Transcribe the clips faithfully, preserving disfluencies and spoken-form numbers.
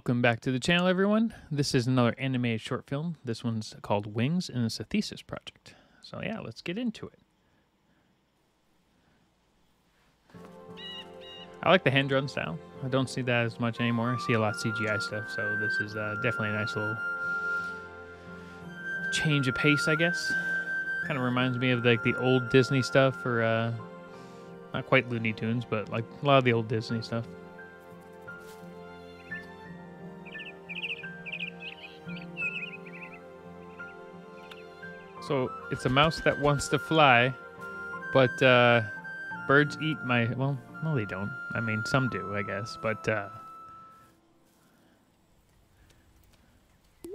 Welcome back to the channel, everyone. This is another animated short film. This one's called Wings, and it's a thesis project. So yeah, let's get into it. I like the hand-drawn style. I don't see that as much anymore. I see a lot of C G I stuff, so this is uh, definitely a nice little change of pace, I guess. Kind of reminds me of like the old Disney stuff, or uh, not quite Looney Tunes, but like a lot of the old Disney stuff. So it's a mouse that wants to fly, but uh, birds eat my... Well, no, they don't. I mean, some do, I guess, but... Uh, you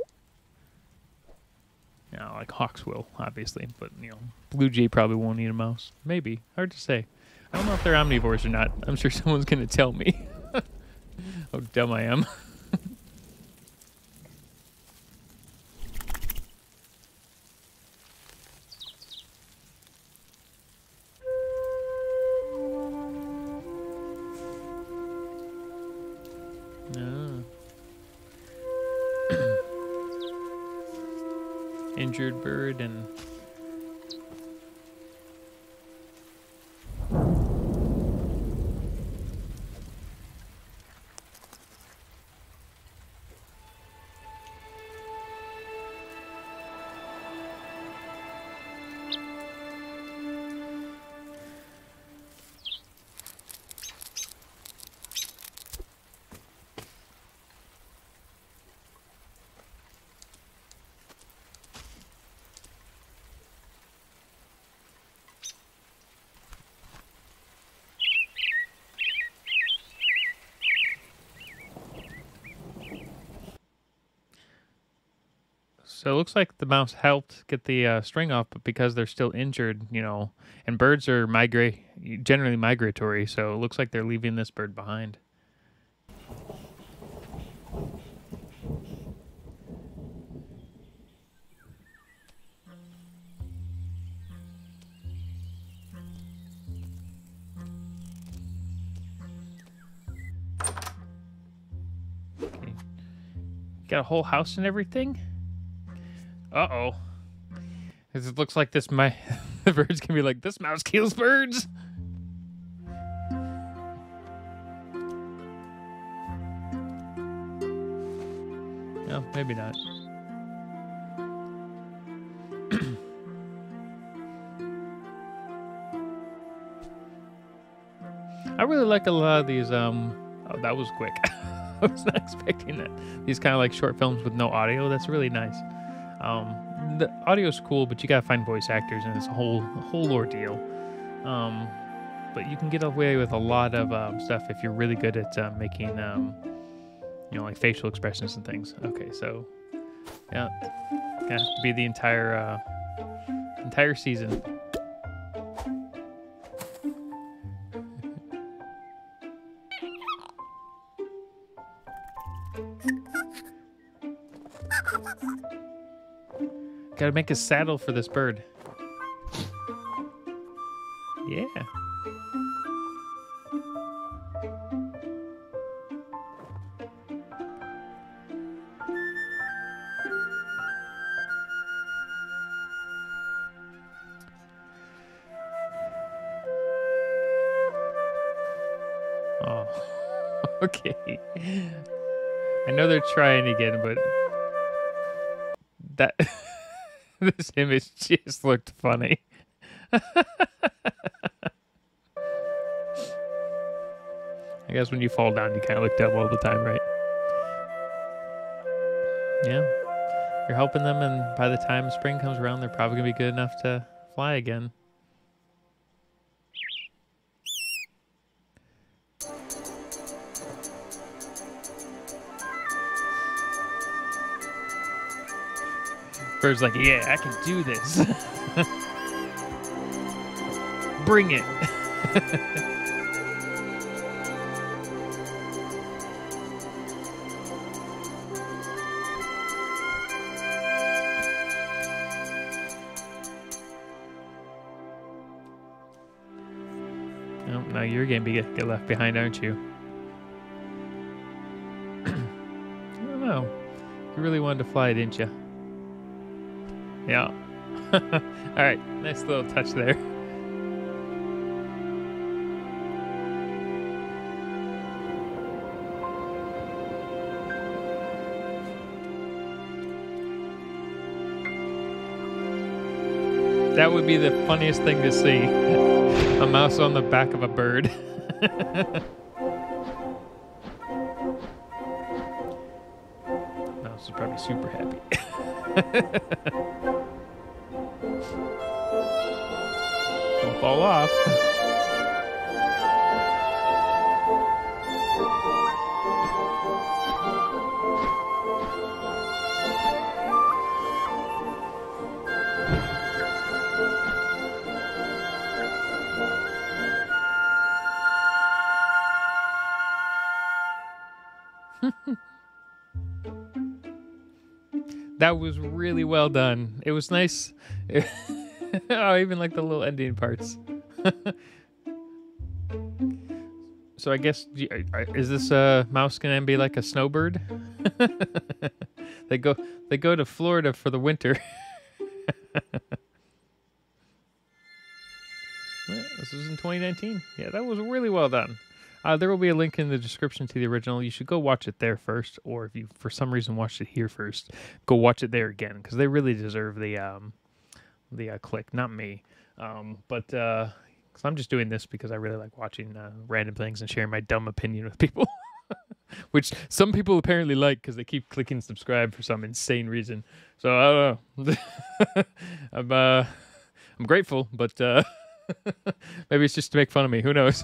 know, like hawks will, obviously, but, you know, blue jay probably won't eat a mouse. Maybe. Hard to say. I don't know if they're omnivores or not. I'm sure someone's going to tell me how dumb I am. Injured bird and So it looks like the mouse helped get the uh, string off, but because they're still injured, you know, and birds are migrate, generally migratory, so it looks like they're leaving this bird behind. Okay. Got a whole house and everything? Uh-oh. It looks like this my the bird's gonna be like, this mouse kills birds. No, maybe not. I really like a lot of these um oh, that was quick. I was not expecting that. These kind of like short films with no audio, that's really nice. Um, the audio's cool, but you gotta find voice actors, and it's a whole whole ordeal. Um, but you can get away with a lot of um, stuff if you're really good at uh, making, um, you know, like facial expressions and things. Okay, so yeah, it has to be the entire uh, entire season. Gotta make a saddle for this bird. Yeah. Oh, okay. I know they're trying again, but that... This image just looked funny. I guess when you fall down, you kind of look dumb all the time, right? Yeah. You're helping them, and by the time spring comes around, they're probably going to be good enough to fly again. Bird's like, yeah, I can do this. Bring it. Oh, now you're gonna be get left behind, aren't you? really wanted to fly, didn't you? Yeah. All right, nice little touch there. That would be the funniest thing to see. A mouse on the back of a bird. Mouse is probably super happy. Don't fall off. That was really well done. It was nice. I even like the little ending parts. So I guess, is this uh, mouse gonna be like a snowbird? They go, they go to Florida for the winter. This was in twenty nineteen. Yeah, that was really well done. Uh, there will be a link in the description to the original. You should go watch it there first, or if you for some reason watched it here first, go watch it there again, because they really deserve the um, the uh, click, not me. Um, but uh, 'cause I'm just doing this because I really like watching uh, random things and sharing my dumb opinion with people, which some people apparently like because they keep clicking subscribe for some insane reason. So I don't know. I'm, uh, I'm grateful, but uh, maybe it's just to make fun of me. Who knows?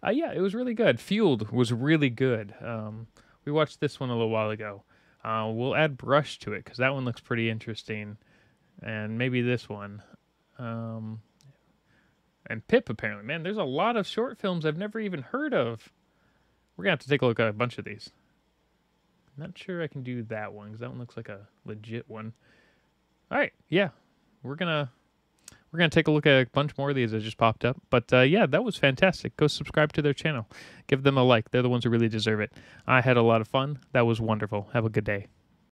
Uh, yeah, it was really good. Fueled was really good. Um, we watched this one a little while ago. Uh, we'll add Brush to it because that one looks pretty interesting. And maybe this one. Um, and Pip, apparently. Man, there's a lot of short films I've never even heard of. We're going to have to take a look at a bunch of these. I'm not sure I can do that one because that one looks like a legit one. All right, yeah. We're going to... We're going to take a look at a bunch more of these that just popped up. But, uh, yeah, that was fantastic. Go subscribe to their channel. Give them a like. They're the ones who really deserve it. I had a lot of fun. That was wonderful. Have a good day.